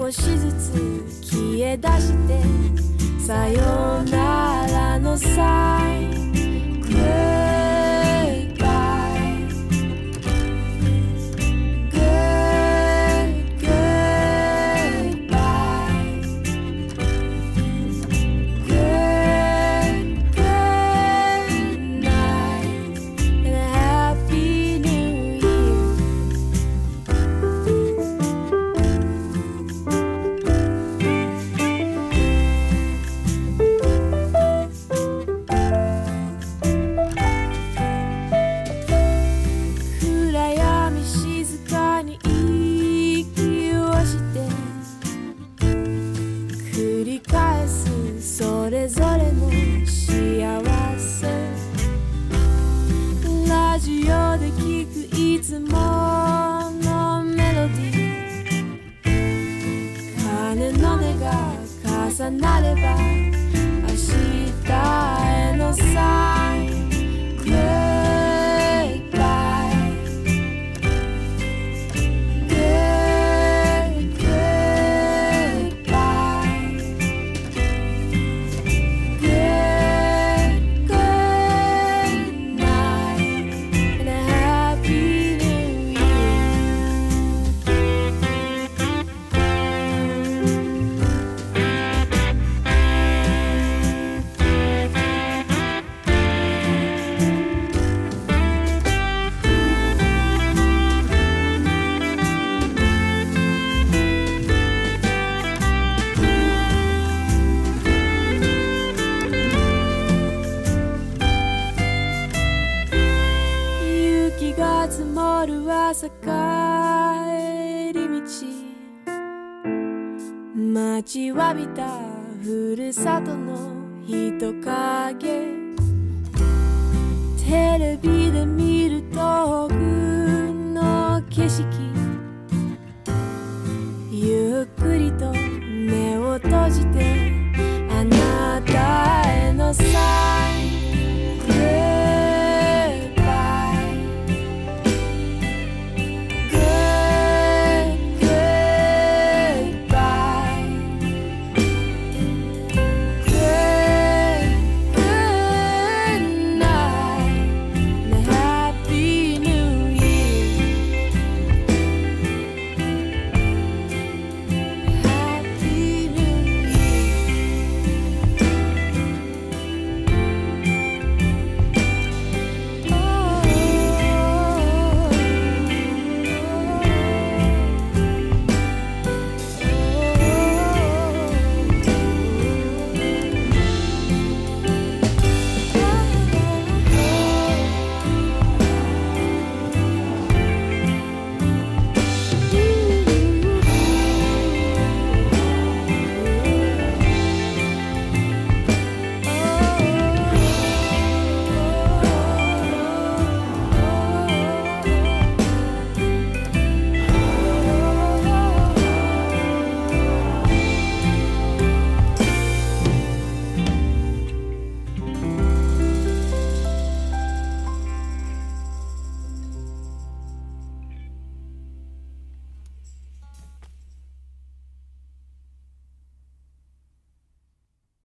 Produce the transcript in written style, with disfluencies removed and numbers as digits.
少しずつ消え出してさよならのサイングッバイグッグッバイグッグッナイト and a happy new year。それぞれの幸せラジオで聞くいつものメロディ鐘の音が重なれば明日へのサイングッバイ朝帰り道待ちわびたふるさとの人影テレビで見る遠くの景色